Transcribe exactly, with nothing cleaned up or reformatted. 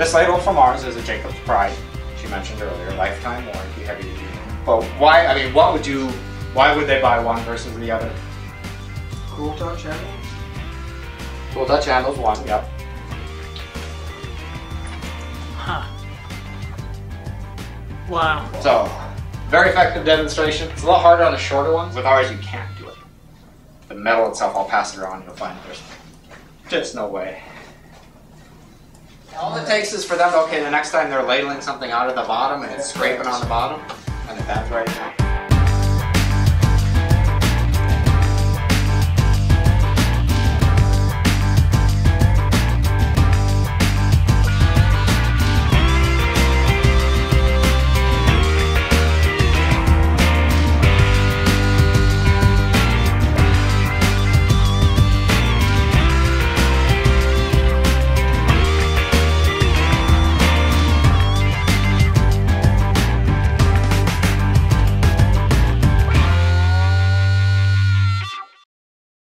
This label from ours is a Jacob's Pride, she mentioned earlier, lifetime warranty, heavy duty. But why, I mean, what would you, why would they buy one versus the other? Kool-Touch handles? Kool-Touch handles one, yep. Huh. Wow. So, very effective demonstration. It's a little harder on the shorter ones. With ours, you can't do it. The metal itself, I'll pass it around, you'll find there's just no way. All it takes is for them to, okay, the next time they're ladling something out of the bottom and it's scraping on the bottom, and it bends right now.